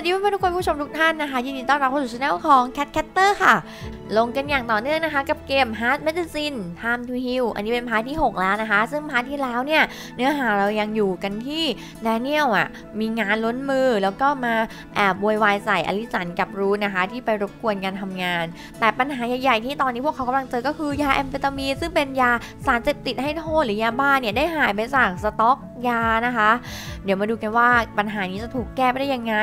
วัสดีเพื่อนๆทุกคนผู้ชมทุกท่านนะคะยินดีต้อนรับเข้าสู่ช่องของ Catcatter ค่ะลงกันอย่างต่อเนื่องนะคะกับเกม Heart's Medicine Time to Heal อันนี้เป็นพาร์ทที่ 6 แล้วนะคะซึ่งพาร์ทที่แล้วเนี่ยเนื้อหาเรายังอยู่กันที่แดเนียลอ่ะมีงานล้นมือแล้วก็มาแอบโวยวายใส่อลิสันกับรูทนะคะที่ไปรบกวนการทำงานแต่ปัญหาใหญ่ๆที่ตอนนี้พวกเขากำลังเจอก็คือยาแอมเฟตามีนซึ่งเป็นยาสารเสพติดให้โทษหรือยาบ้าเนี่ยได้หายไปจากสต็อกยานะคะเดี๋ยวมาดูกันว่าปัญหานี้จะถูกแก้ไปได้ยังไง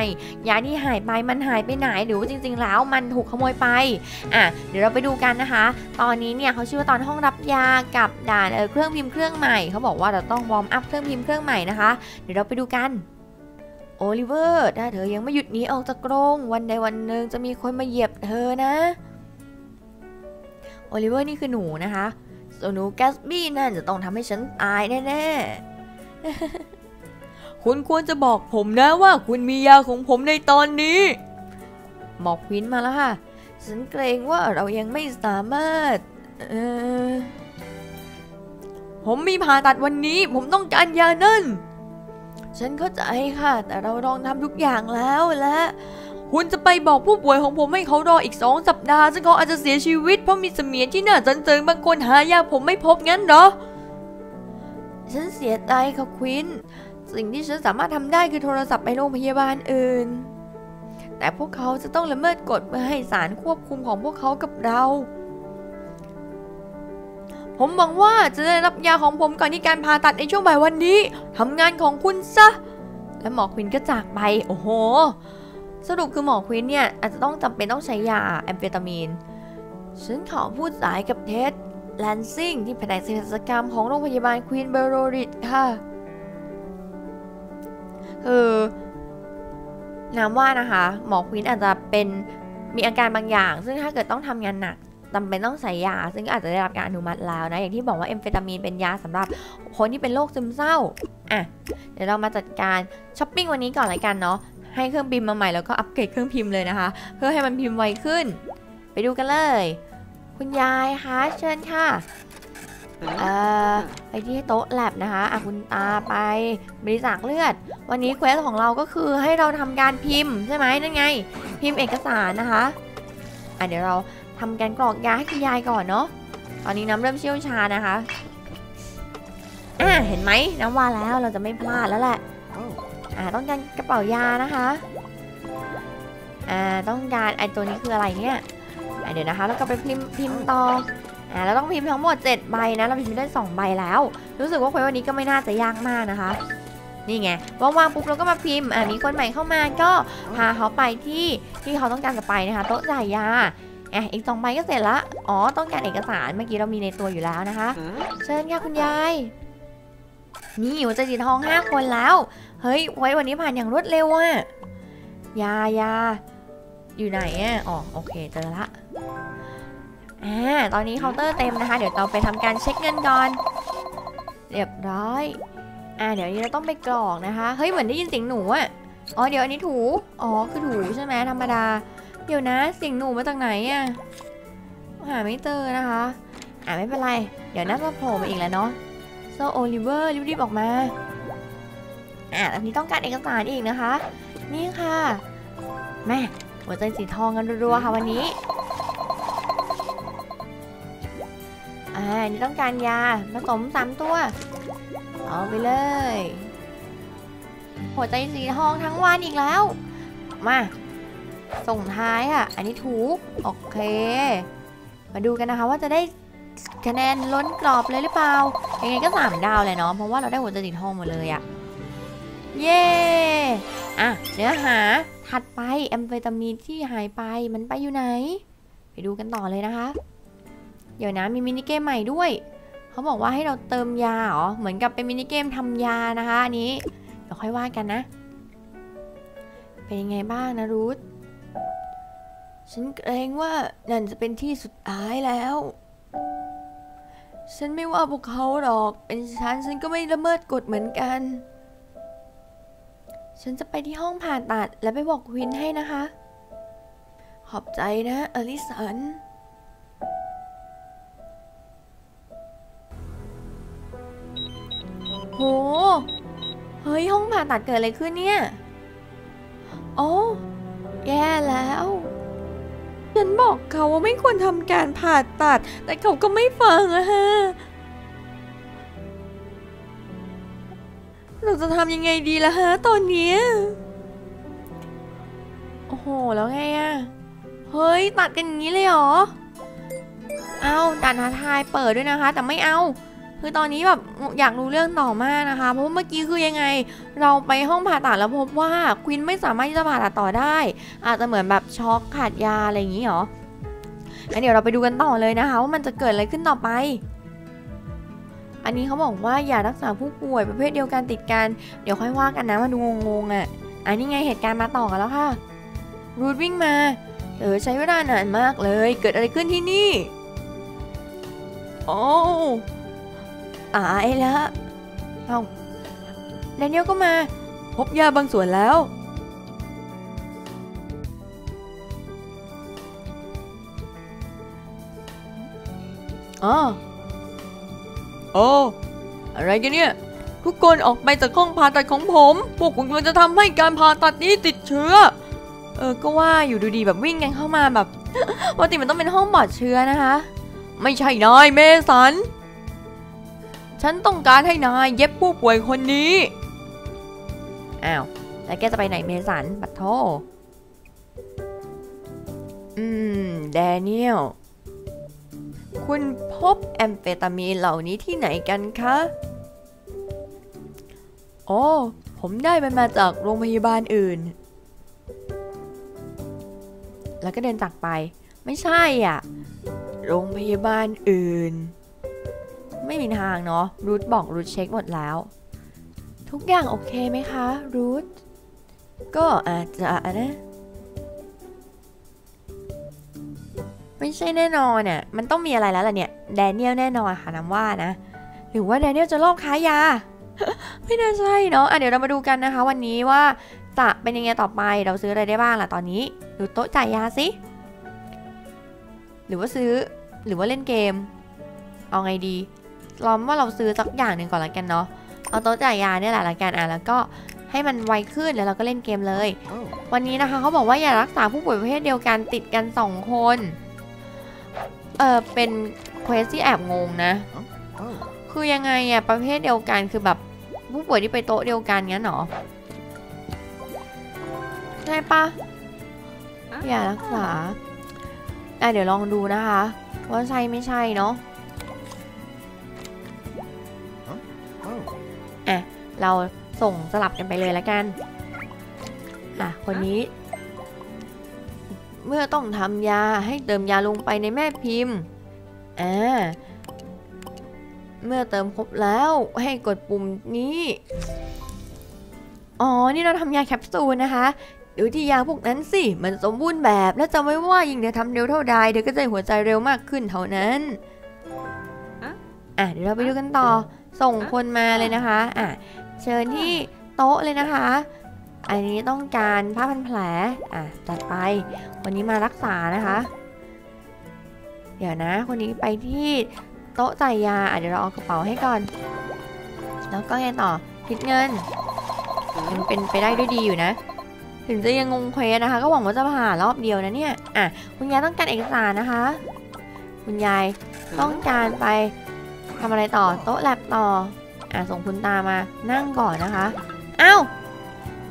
ยาที่หายไปมันหายไปไหนหรือว่าจริงๆแล้วมันถูกขโมยไปเดี๋ยวเราไปดูกันนะคะตอนนี้เนี่ยเขาชื่อว่าตอนห้องรับยากับด่านเครื่องพิมพ์เครื่องใหม่เขาบอกว่าเราต้องวอร์มอัพเครื่องพิมพ์เครื่องใหม่นะคะเดี๋ยวเราไปดูกันโอลิเวอร์ถ้าเธอยังไม่หยุดหนีออกจากกรงวันใดวันหนึ่งจะมีคนมาเหยียบเธอนะโอลิเวอร์นี่คือหนูนะคะส่วนหนูแกสบี้นั่นจะต้องทำให้ฉันตายแน่ๆคุณควรจะบอกผมนะว่าคุณมียาของผมในตอนนี้หมอกควินมาแล้วค่ะฉันเกรงว่าเรายังไม่สามารถผมมีผ่าตัดวันนี้ผมต้องการยานั่นฉันเข้าใจค่ะแต่เราลองทำทุกอย่างแล้วและคุณจะไปบอกผู้ป่วยของผมให้เขารออีก2 สัปดาห์ซึ่งเขาอาจจะเสียชีวิตเพราะมีเสมียนที่น่าสนใจบางคนหายาผมไม่พบงั้นเหรอฉันเสียใจค่ะควินสิ่งที่ฉันสามารถทำได้คือโทรศัพท์ไปโรงพยาบาลอื่นแต่พวกเขาจะต้องละเมิดกฎเพื่อให้ศาลควบคุมของพวกเขากับเราผมหวังว่าจะได้รับยาของผมก่อนที่การผ่าตัดในช่วงบ่ายวันนี้ทำงานของคุณซะและหมอควินก็จากไปโอ้โหสรุปคือหมอควินเนี่ยอาจจะต้องจำเป็นต้องใช้ยาแอมเฟตามีนฉันขอพูดสายกับเท็ดแลนซิงที่แผนกศัลยกรรมของโรงพยาบาลควีนส์เบโรริดค่ะน้ำว่านะคะหมอควินอาจจะเป็นมีอาการบางอย่างซึ่งถ้าเกิดต้องทำงานหนักจำเป็นต้องใส่ยาซึ่งอาจจะได้รับการอนุมัติแล้วนะอย่างที่บอกว่าเอมเฟตามีนเป็นยาสำหรับคนที่เป็นโรคซึมเศร้าเดี๋ยวเรามาจัดการช้อปปิ้งวันนี้ก่อนละกันเนาะให้เครื่องพิมพ์มาใหม่แล้วก็อัปเกรดเครื่องพิมพ์เลยนะคะเพื่อให้มันพิมพ์ไวขึ้นไปดูกันเลยคุณยายคะเชิญค่ะไปที่โต๊ะแลบนะคะคุณตาไปบริจาคเลือดวันนี้เควสของเราก็คือให้เราทำการพิมพ์ใช่ไหมนั่นไงพิมพ์เอกสารนะคะเดี๋ยวเราทำการกรอกยาให้คุณยายก่อนเนาะตอนนี้น้ำเริ่มเชี่ยวชานะคะเห็นไหมน้ำว่าแล้วเราจะไม่พลาดแล้วแหละต้องการกระเป๋ายานะคะต้องการตัวนี้คืออะไรเนี่ยเดี๋ยวนะคะแล้วก็ไปพิมพ์ต่อเราต้องพิมพ์ทั้งหมด7 ใบนะเราพิมพ์ได้2 ใบแล้วรู้สึกว่าเควสวันนี้ก็ไม่น่าจะยากมากนะคะนี่ไงว่างๆปุ๊บเราก็มาพิมพ์มีคนใหม่เข้ามาก็พาเขาไปที่เขาต้องการจะไปนะคะโต๊ะจ่ายยาอีก2 ใบก็เสร็จละต้องการเอกสารเมื่อกี้เรามีในตัวอยู่แล้วนะคะเชิญค่ะคุณยายนี่หัวใจสีทอง5 คนแล้วเฮ้ยเควสวันนี้ผ่านอย่างรวดเร็วอะยาอยู่ไหนโอเคเจอละตอนนี้เคาน์เตอร์เต็มนะคะเดี๋ยวเราไปทำการเช็คเงินก่อนเรียบร้อยเดี๋ยวนี้เราต้องไปกรอกนะคะเฮ้ยเหมือนได้ยินเสียงหนูเดี๋ยวอันนี้ถูคือถูใช่ไหมธรรมดาเดี๋ยวนะเสียงหนูมาจากไหนหาไม่เจอนะคะไม่เป็นไรเดี๋ยวน่าจะโผล่มาอีกแล้วเนาะโซโอลิเวอร์รีบๆออกมาอันนี้ต้องการเอกสารอีกนะคะนี่ค่ะแม่หัวใจสีทองกันรัวๆค่ะวันนี้นี่ต้องการยาผสม3 ตัวเอาไปเลยหัวใจสีทองทั้งวันอีกแล้วมาส่งท้ายค่ะอันนี้ถูกโอเคมาดูกันนะคะว่าจะได้คะแนนล้นกรอบเลยหรือเปล่ายังไงก็3 ดาวเลยเนาะเพราะว่าเราได้หัวใจสีทองหมดเลยเย้เนื้อหาถัดไปแอมเฟตามีนที่หายไปมันไปอยู่ไหนไปดูกันต่อเลยนะคะเดี๋ยวนะมีมินิเกมใหม่ด้วยเขาบอกว่าให้เราเติมยาเหมือนกับเป็นมินิเกมทำยานะคะอันนี้เดี๋ยวค่อยว่ากันนะเป็นยังไงบ้างนะรูทฉันเกรงว่านั่นจะเป็นที่สุดท้ายแล้วฉันไม่ว่าพวกเขาหรอกเป็นฉันก็ไม่ละเมิดกฎเหมือนกันฉันจะไปที่ห้องผ่าตัดและไปบอกควินให้นะคะขอบใจนะอลิสันเฮ้ยห้องผ่าตัดเกิดอะไรขึ้นเนี่ย โอ้แย่แล้วฉันบอกเขาว่าไม่ควรทำการผ่าตัดแต่เขาก็ไม่ฟังอะฮะเราจะทำยังไงดีล่ะฮะตอนนี้โอ้โหแล้วไงอะเฮ้ยตัดกันอย่างนี้เลยเหรอเอาด่านท้าทายเปิดด้วยนะคะแต่ไม่เอาคือตอนนี้แบบอยากรู้เรื่องต่อมากนะคะเพราะเมื่อกี้คือยังไงเราไปห้องผ่าตัดแล้วพบว่าควีนไม่สามารถที่จะผ่าตัดต่อได้อาจจะเหมือนแบบช็อกขาดยาอะไรอย่างนี้เหรองั้นเดี๋ยวเราไปดูกันต่อเลยนะคะว่ามันจะเกิดอะไรขึ้นต่อไปอันนี้เขาบอกว่าอย่ารักษาผู้ป่วยประเภทเดียวกันติดกันเดี๋ยวค่อยว่ากันนะมาดูงงๆอ่ะอันนี้ไงเหตุการณ์มาต่อกันแล้วค่ะรูทวิ่งมาใช้เวลานานมากเลยเกิดอะไรขึ้นที่นี่โอ้ตายแล้วเอาแดเนียลก็มาพบยาบางส่วนแล้วอะไรกันเนี่ยทุกคนออกไปจากห้องผ่าตัดของผมพวกคุณมันจะทำให้การผ่าตัดนี้ติดเชื้อก็ว่าอยู่ดูดีแบบวิ่งกันเข้ามาแบบปกติมันต้องเป็นห้องปลอดเชื้อนะคะไม่ใช่นายเมสันฉันต้องการให้นายเย็บผู้ป่วยคนนี้อ้าวแล้วแกจะไปไหนเมสันปัดโทแดเนียลคุณพบแอมเฟตามีนเหล่านี้ที่ไหนกันคะโอ้ผมได้มันมาจากโรงพยาบาลอื่นแล้วก็เดินจากไปไม่ใช่อ่ะโรงพยาบาลอื่นไม่มีทางเนาะรูทบอกรูทเช็คหมดแล้วทุกอย่างโอเคไหมคะรูทก็อาจจะนะไม่ใช่แน่นอนเนี่ยมันต้องมีอะไรแล้วล่ะเนี่ยแดเนียลแน่นอนค่ะน้ำว่านะหรือว่าแดเนียลจะลอบค้ายา ไม่น่าใช่เนาะเดี๋ยวเรามาดูกันนะคะวันนี้ว่าจะเป็นยังไงต่อไปเราซื้ออะไรได้บ้างล่ะตอนนี้ดูโต๊ะจ่ายยาสิหรือว่าซื้อหรือว่าเล่นเกมเอาไงดีล้อมว่าเราซื้อสักอย่างหนึ่งก่อนละกันเนาะเอาโต๊ะจ่ายยาเนี่ยแหละละกันแล้วก็ให้มันไวขึ้นแล้วเราก็เล่นเกมเลย วันนี้นะคะเขาบอกว่าอย่ารักษาผู้ป่วยประเภทเดียวกันติดกัน2คนเป็นเควสที่แอบงงนะ คือยังไงอะประเภทเดียวกันคือแบบผู้ป่วยที่ไปโต๊ะเดียวกันงั้นหรอใช่ปะอย่ารักษาเดี๋ยวลองดูนะคะว่าใช่ไม่ใช่เนาะเราส่งสลับกันไปเลยละกันคนนี้เมื่อต้องทำยาให้เติมยาลงไปในแม่พิมพ์เมื่อเติมครบแล้วให้กดปุ่มนี้อ๋อนี่เราทำยาแคปซูลนะคะดูที่ยาพวกนั้นสิมันสมบูรณ์แบบและจำไว้ว่ายิ่งเธอทำเร็วเท่าใดเธอก็จะหัวใจเร็วมากขึ้นเท่านั้นเดี๋ยวเราไปดูกันต่อส่งคนมาเลยนะคะเชิญที่โต๊ะเลยนะคะอันนี้ต้องการผ้าพันแผลจัดไปวันนี้มารักษานะคะเดี๋ยวนะคนนี้ไปที่โต๊ะจ่ายยาเดี๋ยวเราเอากระเป๋าให้ก่อนแล้วก็ยังต่อคิดเงินมันเป็นไปได้ด้วยดีอยู่นะถึงจะยังงงเควสนะคะก็หวังว่าจะผ่านรอบเดียวนะเนี่ยคุณยายต้องการเอกสารนะคะคุณยายต้องการไปทำอะไรต่อโต๊ะแลบต่อส่งคุณตามานั่งก่อนนะคะอ้าว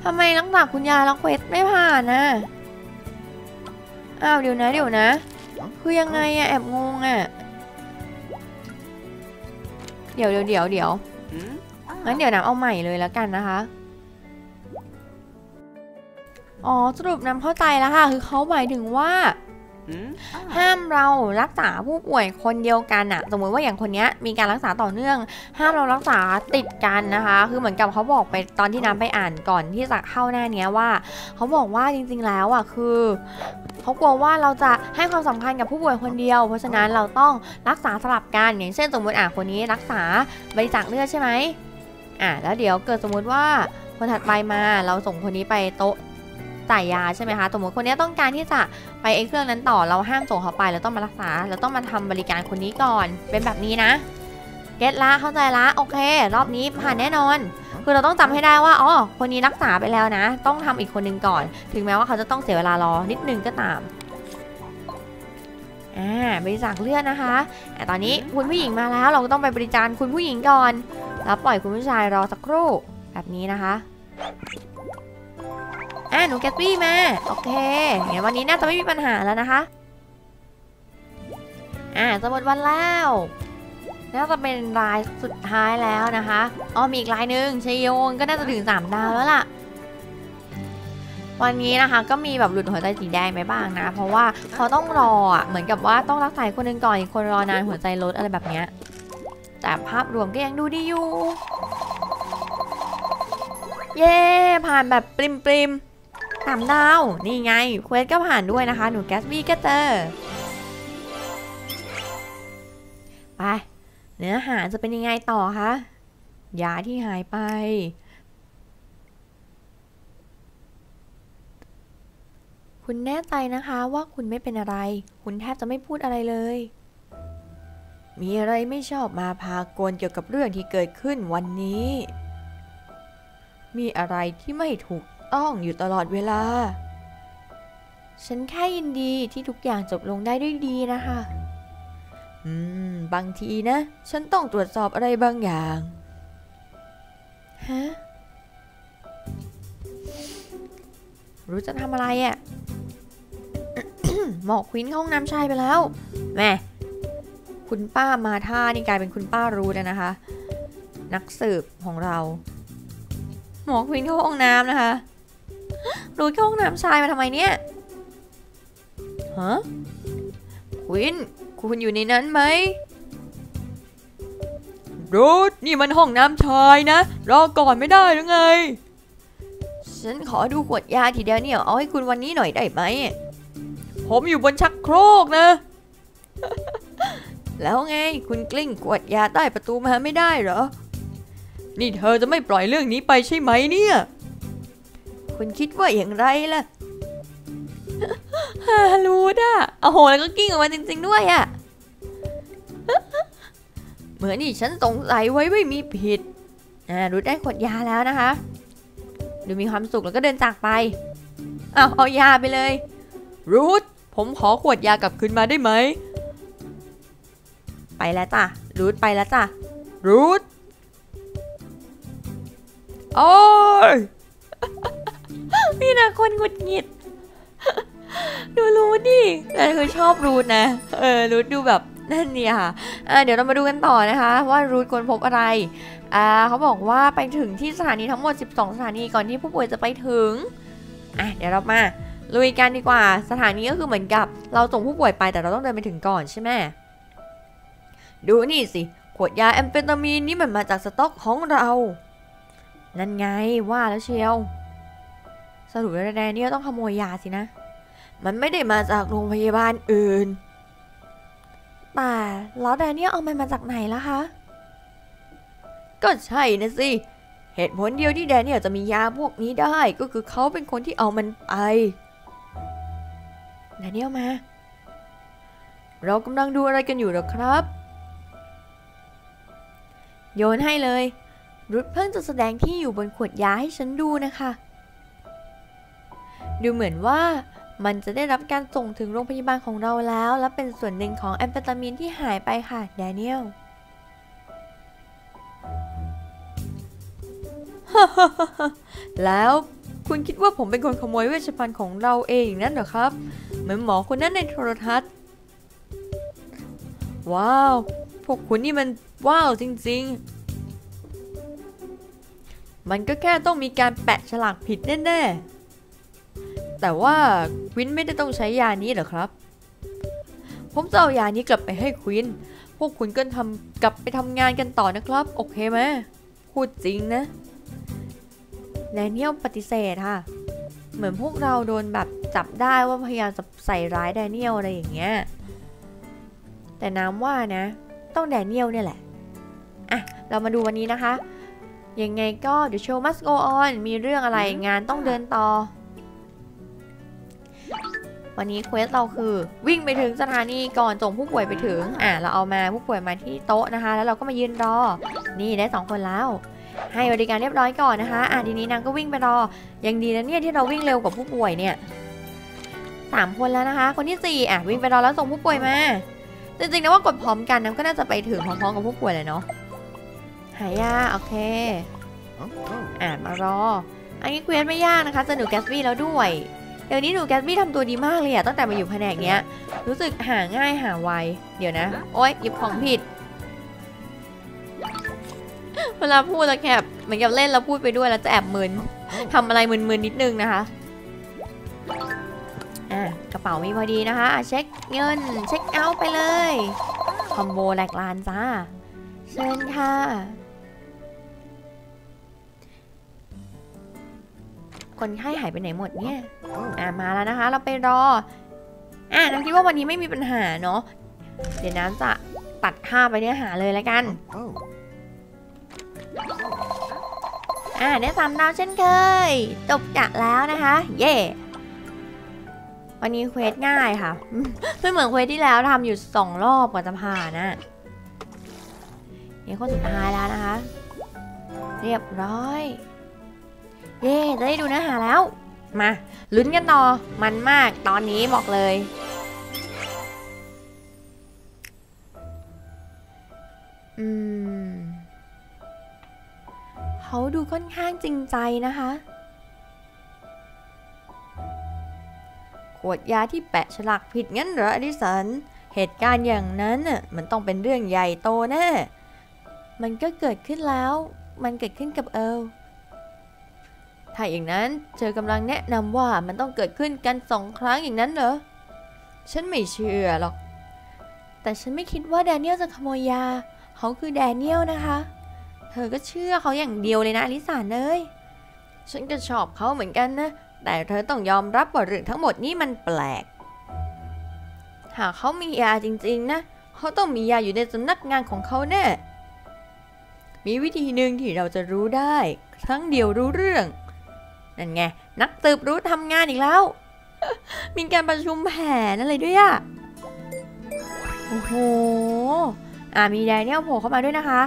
ทำไมลักษณะคุณยายแล้วเควสไม่ผ่านนะอ้าวเดี๋ยวนะคือยังไงแอบงงเดี๋ยวงั้นเดี๋ยวน้ำเอาใหม่เลยแล้วกันนะคะอ๋อสรุปน้ำเข้าใจแล้วค่ะคือเขาหมายถึงว่าห้ามเรารักษาผู้ป่วยคนเดียวกันสมมติว่าอย่างคนนี้มีการรักษาต่อเนื่องห้ามเรารักษาติดกันนะคะคือเหมือนกับเขาบอกไปตอนที่น้ำไปอ่านก่อนที่จะเข้าหน้าเนี้ยว่าเขาบอกว่าจริงๆแล้วคือเขากลัวว่าเราจะให้ความสำคัญกับผู้ป่วยคนเดียวเพราะฉะนั้นเราต้องรักษาสลับกันอย่างเช่นสมมติคนนี้รักษาบริจาคเลือดใช่ไหมแล้วเดี๋ยวเกิดสมมติว่าคนถัดไปมาเราส่งคนนี้ไปโต๊ะจ่ายยาใช่ไหมคะสมมติคนนี้ต้องการที่จะไปเครื่องนั้นต่อเราห้ามส่งเขาไปเราต้องมารักษาเราต้องมาทำบริการคนนี้ก่อนเป็นแบบนี้นะเก็ตละเข้าใจละโอเครอบนี้ผ่านแน่นอน คือเราต้องจำให้ได้ว่าอ๋อคนนี้รักษาไปแล้วนะต้องทำอีกคนหนึ่งก่อนถึงแม้ว่าเขาจะต้องเสียเวลารอนิดนึงก็ตามบริจาคเลือดนะคะตอนนี้คุณผู้หญิงมาแล้วเราก็ต้องไปบริจาคคุณผู้หญิงก่อนแล้วปล่อยคุณผู้ชายรอสักครู่แบบนี้นะคะหนูแกตตี้มาโอเคเดี๋ยววันนี้น่าจะไม่มีปัญหาแล้วนะคะจะหมดวันแล้วน่าจะเป็นรายสุดท้ายแล้วนะคะอ๋อมีอีกรายหนึ่งชัยโยงก็น่าจะถึง3ดาวแล้วล่ะวันนี้นะคะก็มีแบบหลุดหัวใจสีแดงไปบ้างนะเพราะว่าเขาต้องรอเหมือนกับว่าต้องรักษาคนหนึ่งก่อนอีกคนรอนานหัวใจลดอะไรแบบเนี้ยแต่ภาพรวมก็ยังดูดีอยู่เย้ผ่านแบบปริมปริม3ดาวนี่ไงเควสก็ผ่านด้วยนะคะหนูแกสบี้ก็เจอไปเนื้อหาจะเป็นยังไงต่อคะยาที่หายไปคุณแน่ใจนะคะว่าคุณไม่เป็นอะไรคุณแทบจะไม่พูดอะไรเลยมีอะไรไม่ชอบมาพากลเกี่ยวกับเรื่องที่เกิดขึ้นวันนี้มีอะไรที่ไม่ถูกต้องอยู่ตลอดเวลาฉันแค่ยินดีที่ทุกอย่างจบลงได้ด้วยดีนะคะบางทีนะฉันต้องตรวจสอบอะไรบางอย่างฮะรู้จะทำอะไรอ่ะ หมอกควินเข้าห้องน้ำชายไปแล้วแม่คุณป้ามาท่านี่กลายเป็นคุณป้ารู้แล้วนะคะนักสืบของเราหมอกควินเข้าห้องน้ำนะคะรู้เข้าห้องน้ำชายมาทำไมเนี่ยฮะควินคุณอยู่ในนั้นไหมรูทนี่มันห้องน้ำชายนะรอก่อนไม่ได้หรือไงฉันขอดูขวดยาทีเดียวเนี่ยเอาให้คุณวันนี้หน่อยได้ไหมผมอยู่บนชักโครกนะ แล้วไงคุณกลิ้งขวดยาใต้ประตูมาไม่ได้เหรอนี่เธอจะไม่ปล่อยเรื่องนี้ไปใช่ไหมเนี่ยคุณคิดว่าอย่างไรล่ะ รู้ด่ะโอ้โหแล้วก็กลิ้งออกมาจริงๆด้วยอ่ะ เหมือนนี่ฉันสงสัยไว้ไม่มีผิดรู้ได้ขวดยาแล้วนะคะดูมีความสุขแล้วก็เดินจากไปเอายาไปเลยรูทผมขอขวดยากลับคืนมาได้ไหมไปแล้วจ้ะรูทไปแล้วจ้ะรูทโอ้ย นี่นะคนหงุดหงิด ดูรูทดิคือชอบรูทนะรูทดูแบบนั่นเนี่ยค่ะเดี๋ยวเรามาดูกันต่อนะคะว่ารูทควรพบอะไรเขาบอกว่าไปถึงที่สถานีทั้งหมด12สถานีก่อนที่ผู้ป่วยจะไปถึงเดี๋ยวเรามาลุยกันดีกว่าสถานีก็คือเหมือนกับเราส่งผู้ป่วยไปแต่เราต้องเดินไปถึงก่อนใช่ไหมดูนี่สิขวดยาแอมเฟตามีนนี่มันมาจากสต็อกของเรานั่นไงว่าแล้วเชียวสรุปแล้วแดเนียลต้องขโมยยาสินะมันไม่ได้มาจากโรงพยาบาลอื่นแต่แล้วแดเนียลเอามันมาจากไหนล่ะคะก็ใช่นะสิเหตุผลเดียวที่แดเนียลจะมียาพวกนี้ได้ก็คือเขาเป็นคนที่เอามันไปแดเนียลมาเรากำลังดูอะไรกันอยู่หรอครับโยนให้เลยรูทเพิ่งจะแสดงที่อยู่บนขวดยาให้ฉันดูนะคะดูเหมือนว่ามันจะได้รับการส่งถึงโรงพยาบาลของเราแล้วและเป็นส่วนหนึ่งของแอมเฟตามีนที่หายไปค่ะแดเนียลแล้วคุณคิดว่าผมเป็นคนขโมยเวชภัณฑ์ของเราเองนั่นเหรอครับเหมือนหมอคนนั้นในโทรทัศน์ว้าวพวกคุณนี่มันว้าวจริงๆมันก็แค่ต้องมีการแปะฉลากผิดแน่ๆแต่ว่าควินไม่ได้ต้องใช้ยานี้เหรอครับผมจะเอายานี้กลับไปให้ควินพวกคุณก็กลับไปทำงานกันต่อนะครับโอเคไหมพูดจริงนะแดเนียลปฏิเสธค่ะเหมือนพวกเราโดนแบบจับได้ว่าพยายามจะใส่ร้ายแดเนียลอะไรอย่างเงี้ยแต่น้ำว่านะต้องแดเนียลเนี่ยแหละเรามาดูวันนี้นะคะยังไงก็The Show Must Go Onมีเรื่องอะไรงานต้องเดินต่อวันนี้เควสเราคือวิ่งไปถึงสถานีก่อนส่งผู้ป่วยไปถึงเราเอามาผู้ป่วยมาที่โต๊ะนะคะแล้วเราก็มายืนรอนี่ได้2คนแล้ว ให้บริการเรียบร้อยก่อนนะคะทีนี้นางก็วิ่งไปรอยังดีนะเนี่ยที่เราวิ่งเร็วกว่าผู้ป่วยเนี่ย3คนแล้วนะคะคนที่4วิ่งไปรอแล้วส่งผู้ป่วยมาจริงๆนะว่ากดพร้อมกันน้ำก็น่าจะไปถึงพร้อมๆกับผู้ป่วยเลยเนาะหายาโอเคมารออันนี้เควสไม่ยากนะคะเจอหนูแกสบี้แล้วด้วยเดี๋ยวนี้หนูแกสบี้ทำตัวดีมากเลยตั้งแต่มาอยู่แผนกเนี้ยรู้สึกหาง่ายหาไวเดี๋ยวนะโอ๊ยหยิบของผิดเวลาพูดแล้วแอบเหมือนกับเล่นแล้วพูดไปด้วยแล้วจะแอบมึนทำอะไรมึนๆนิดนึงนะคะกระเป๋ามีพอดีนะคะเช็คเงินเช็คเอาท์ไปเลยคอมโบแหลกลานจ้าเชิญค่ะคนไข้หายไปไหนหมดเนี่ยมาแล้วนะคะเราไปรอน้ำคิดว่าวันนี้ไม่มีปัญหาเนาะเดี๋ยวน้ำจะตัดท่าไปเนื้อหาเลยแล้วกันได้3ดาวเช่นเคยจบกะแล้วนะคะเย่วันนี้เควสง่ายค่ะไม่เหมือนเควสที่แล้วทำอยู่2รอบกว่าจะผ่านนะนี่คนสุดท้ายแล้วนะคะเรียบร้อยเย่จะได้ดูเนื้อหาแล้วมาลุ้นกันต่อมันมากตอนนี้บอกเลยเขาดูค่อนข้างจริงใจนะคะขวดยาที่แปะฉลากผิดงั้นเหรออดิสันเหตุการณ์อย่างนั้นน่ะมันต้องเป็นเรื่องใหญ่โตแน่มันก็เกิดขึ้นแล้วมันเกิดขึ้นกับเอลถ้าอย่างนั้นเธอกำลังแนะนำว่ามันต้องเกิดขึ้นกัน2 ครั้งอย่างนั้นเหรอฉันไม่เชื่อหรอกแต่ฉันไม่คิดว่าแดเนียลจะขโมยยาเขาคือแดเนียลนะคะเธอก็เชื่อเขาอย่างเดียวเลยนะอลิสาเนยฉันก็ชอบเขาเหมือนกันนะแต่เธอต้องยอมรับว่าเรื่องทั้งหมดนี้มันแปลกหากเขามียาจริงๆนะเขาต้องมียาอยู่ในสำนักงานของเขาแน่มีวิธีหนึ่งที่เราจะรู้ได้ครั้งเดียวรู้เรื่องนั่นไงนักสืบรู้ทำงานอีกแล้วมีการประชุมแผนอะไรด้วยอ่ะโอ้โหมีแดเนียลโผล่เข้ามาด้วยนะคะ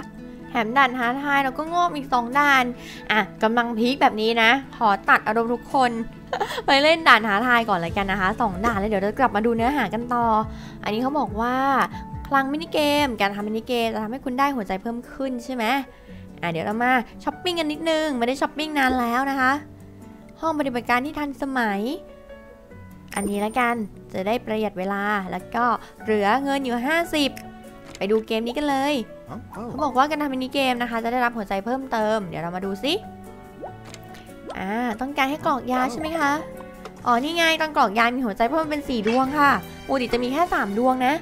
แถมด่านท้าทายเราก็งอกอีก2ด่านกำลังพีคแบบนี้นะขอตัดอารมณ์ทุกคนไปเล่นด่านท้าทายก่อนเลยกันนะคะ2ด่านแล้วเดี๋ยวเรากลับมาดูเนื้อหากันต่ออันนี้เขาบอกว่าคลังมินิเกมการทำมินิเกมจะทำให้คุณได้หัวใจเพิ่มขึ้นใช่ไหมเดี๋ยวเรามาช้อปปิ้งกันนิดนึงไม่ได้ช้อปปิ้งนานแล้วนะคะห้องปฏิบัติการที่ทันสมัยอันนี้ละกันจะได้ประหยัดเวลาแล้วก็เหลือเงินอยู่50ไปดูเกมนี้กันเลยเขาบอกว่าการทำมินิเกมนะคะจะได้รับหัวใจเพิ่มเติมเดี๋ยวเรามาดูสิต้องการให้กรอกยาใช่ไหมคะอ๋อนี่ไงตอนกรอกยามีหัวใจเพิ่มเป็น4ดวงค่ะปกติจะมีแค่3ดวงนะ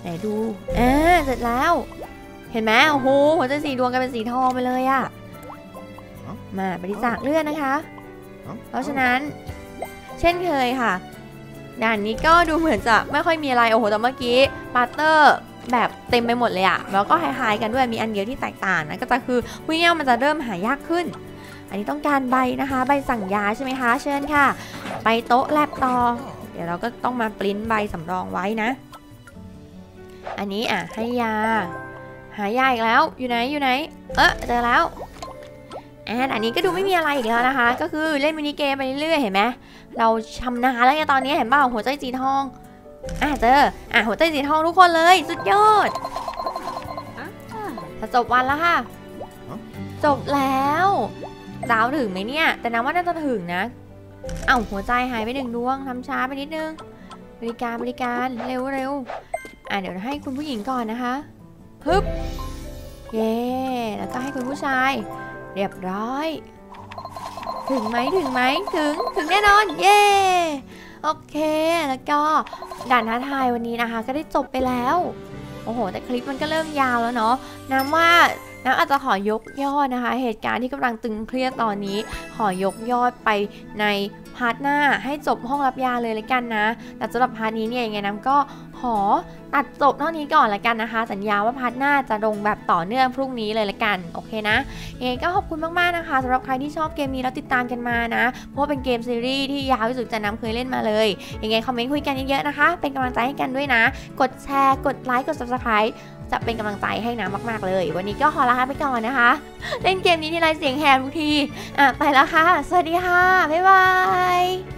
ไหนดูเสร็จแล้วเห็นไหมโอ้โหหัวใจ4ดวงกลายเป็นสีทองไปเลยอะมาบริจาคเลือดนะคะเพราะฉะนั้นเช่นเคยค่ะด่านนี้ก็ดูเหมือนจะไม่ค่อยมีอะไรโอ้โหแต่เมื่อกี้ปาร์เตอร์แบบเต็มไปหมดเลยอะแล้วก็คล้ายๆกันด้วยมีอันเดียวที่แตกต่างนะก็จะคือวิ่งเงี้ยมันจะเริ่มหายากขึ้นอันนี้ต้องการใบนะคะใบสั่งยาใช่ไหมคะเชิญค่ะไปโต๊ะแลบต่อเดี๋ยวเราก็ต้องมาปริ้นใบสำรองไว้นะอันนี้ให้ยาหายาอีกแล้วอยู่ไหนเจอแล้วอันนี้ก็ดูไม่มีอะไรอีกแล้วนะคะก็คือเล่นมินิเกมไปเรื่อยๆเห็นไหมเราชำนาญแล้วไงตอนนี้เห็นเปล่าหัวใจสีทองเจอหัวใจสีทองทุกคนเลยสุดยอดจบวันแล้วค่ะจบแล้วดาวถึงไหมเนี่ยแต่น้ำว่าน่าจะถึงนะหัวใจหายไป1ดวงทำช้าไปนิดนึงบริการเร็วเดี๋ยวให้คุณผู้หญิงก่อนนะคะฮึบเย่แล้วก็ให้คุณผู้ชายเรียบร้อยถึงแน่นอนเย่โอเคแล้วก็ด่านท้าทายวันนี้นะคะก็ได้จบไปแล้วโอ้โหแต่คลิปมันก็เริ่มยาวแล้วเนาะน้ำว่าน้ำอาจจะขอยกยอดนะคะเหตุการณ์ที่กำลังตึงเครียดตอนนี้ขอยกยอดไปในพาร์ทหน้าให้จบห้องรับยาเลยละกันนะแต่สำหรับพาร์ทนี้เนี่ยยังไงน้ำก็ข ขอตัดจบเท่านี้ก่อนละกันนะคะสัญญาว่าพาร์ทหน้าจะลงแบบต่อเนื่องพรุ่งนี้เลยละกันโอเคนะยังไงก็ขอบคุณมากๆนะคะสำหรับใครที่ชอบเกมนี้แล้วติดตามกันมานะเพราะเป็นเกมซีรีส์ที่ยาวที่สุดจะน้ำเคยเล่นมาเลยยังไงคอมเมนต์คุยกันเยอะๆนะคะเป็นกำลังใจให้กันด้วยนะกดแชร์กดไลค์กด Subscribe จะเป็นกำลังใจให้น้ำมากๆเลยวันนี้ก็ขอลาไปก่อนนะคะเล่นเกมนี้ที่ไรเสียงแหบทุกทีไปแล้วค่ะสวัสดีค่ะบ๊ายบาย